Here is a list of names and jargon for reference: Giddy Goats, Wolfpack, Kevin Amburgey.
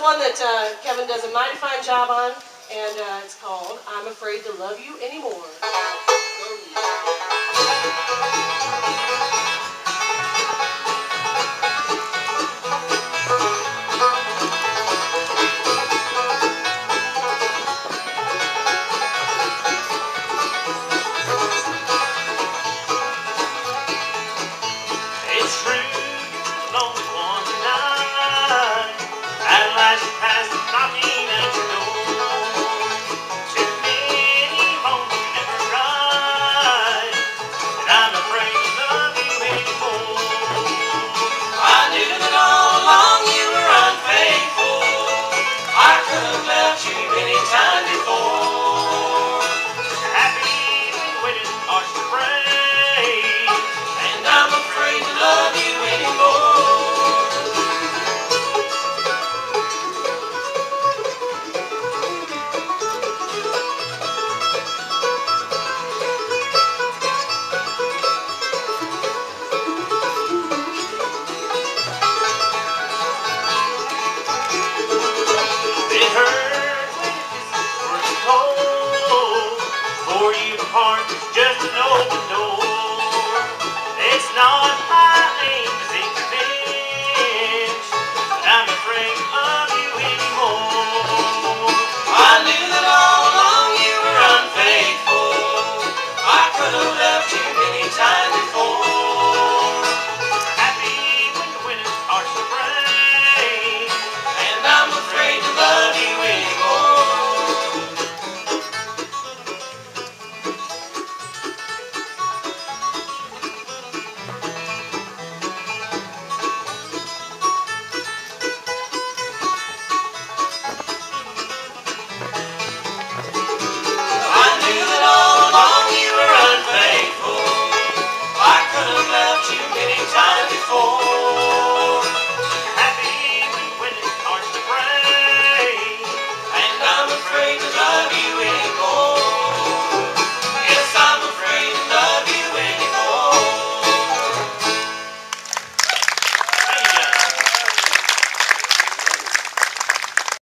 is one that Kevin does a mighty fine job on, and it's called I'm Afraid to Love You Anymore. Just an open door. It's not my name.